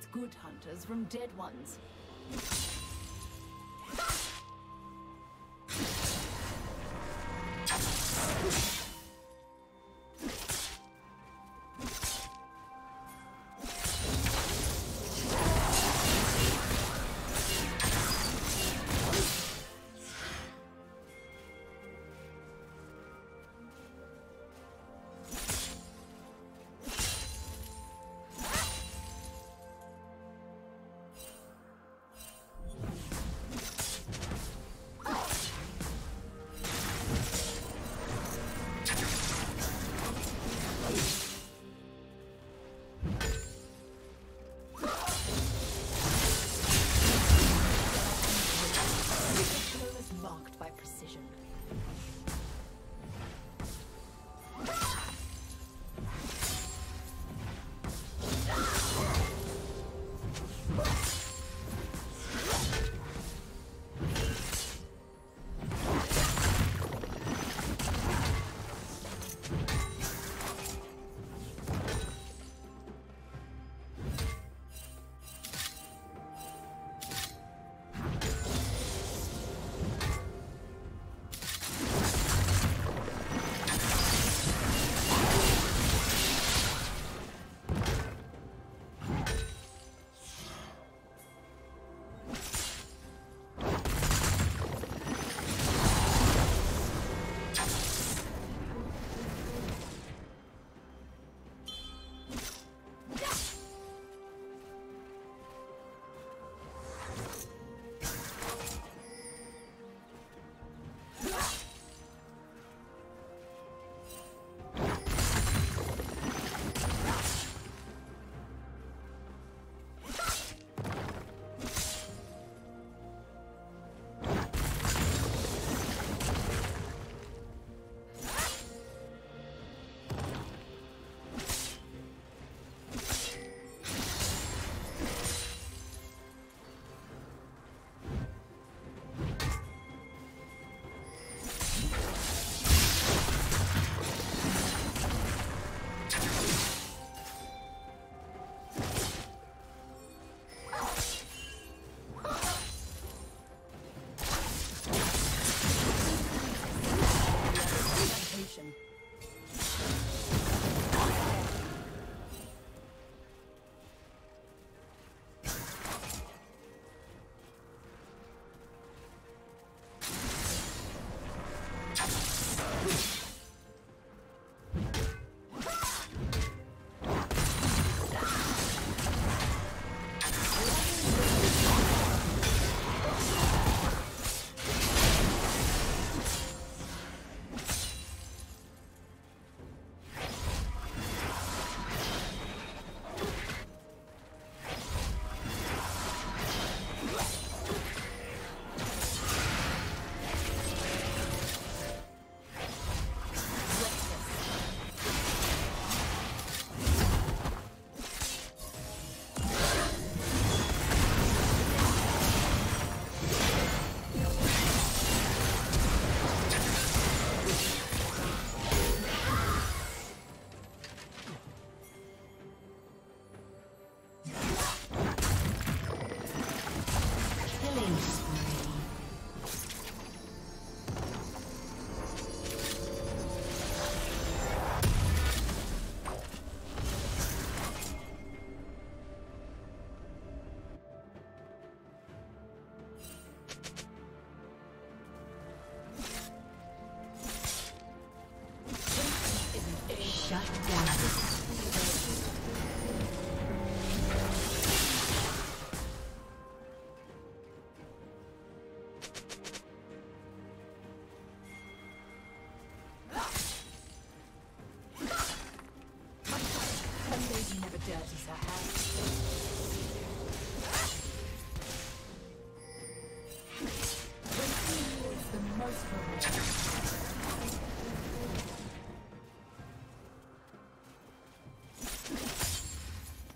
separates good hunters from dead ones.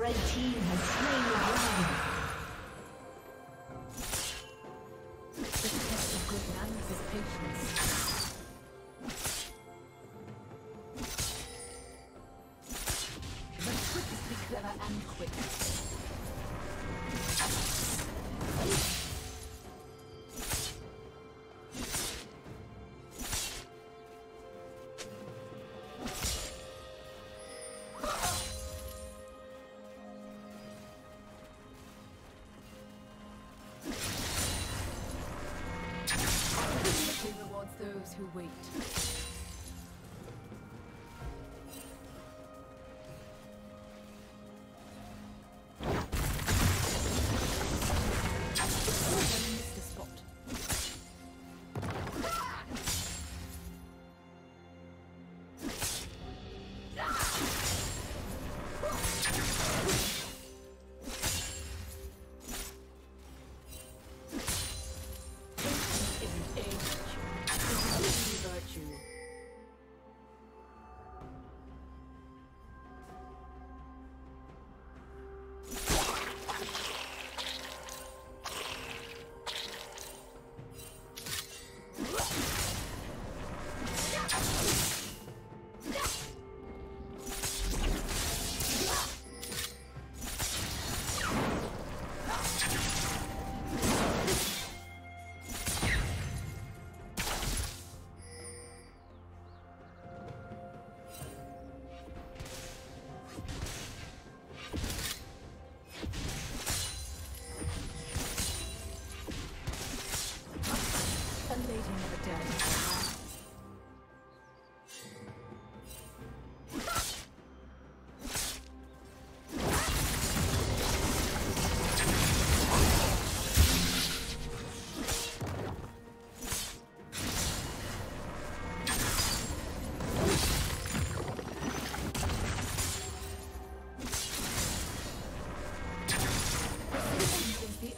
Red team has slain the dragon. The test of good manners is patience. The quick is be clever and quick. those who wait.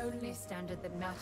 Only standard that matters.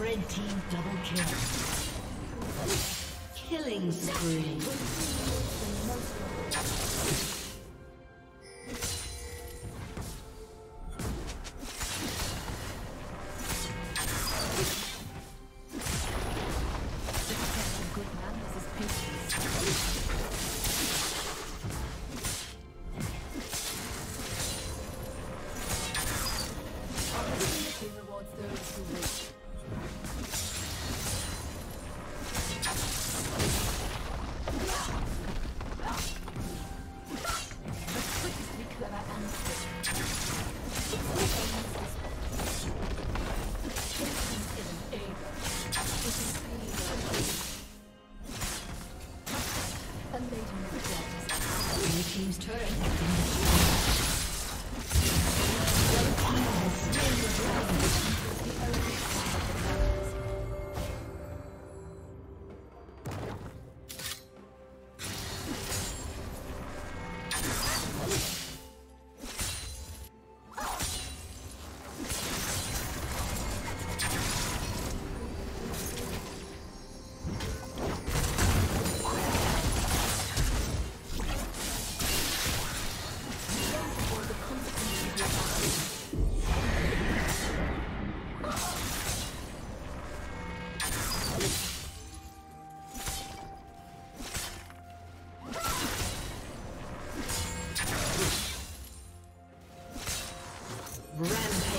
Red team double kill. Killing spree.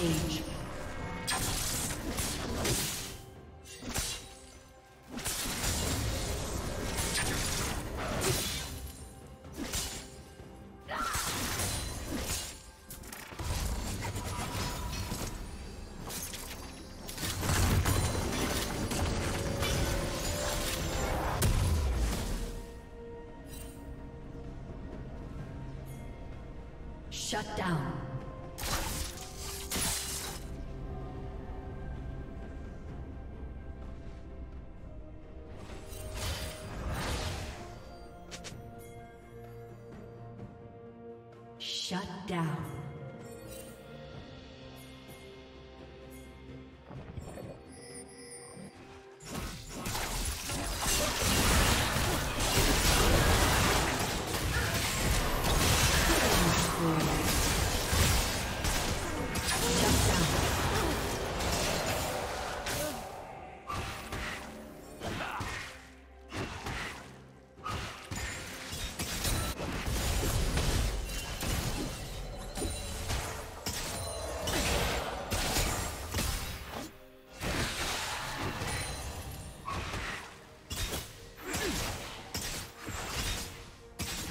Rampage. Shut down. Shut down.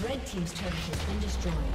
Red team's turret has been destroyed.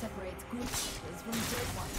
Separates good players from dead ones.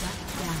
Shut down.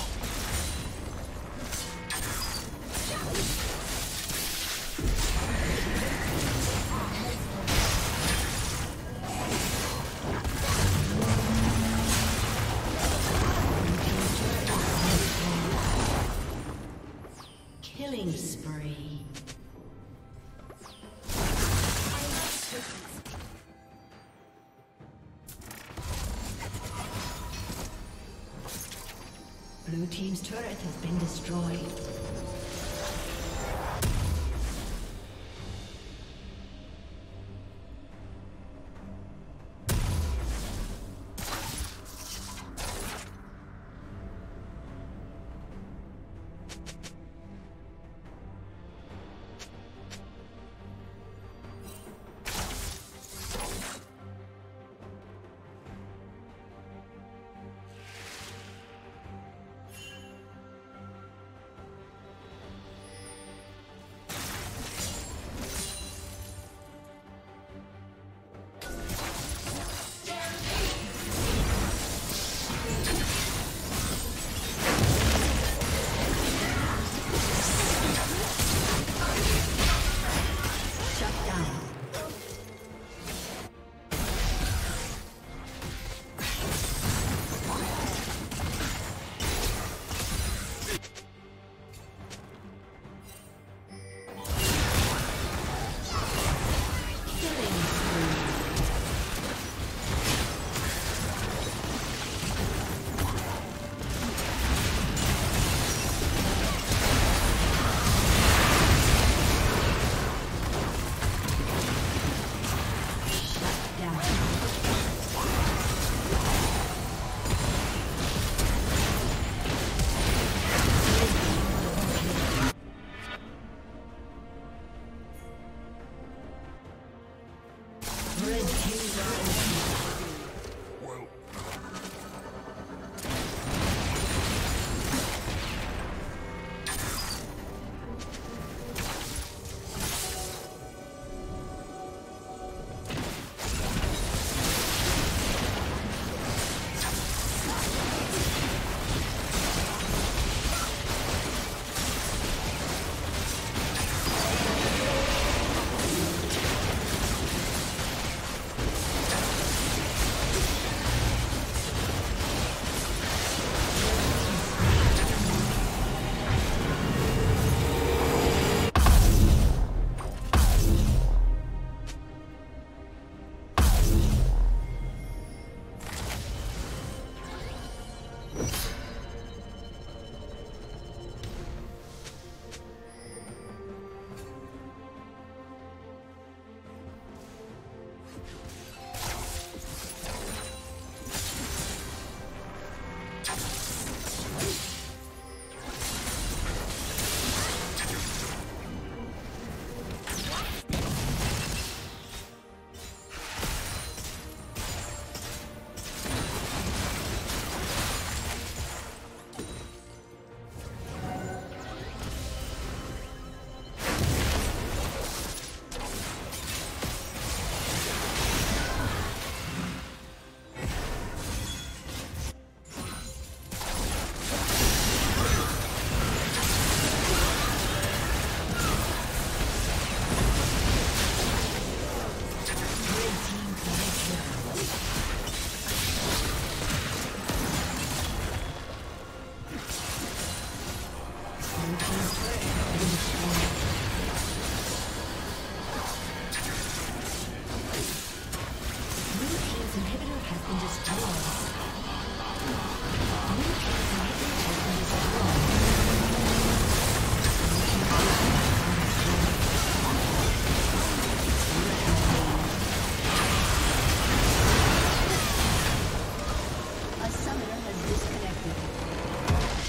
Blue team's turret has been destroyed.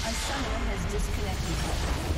A summoner has disconnected.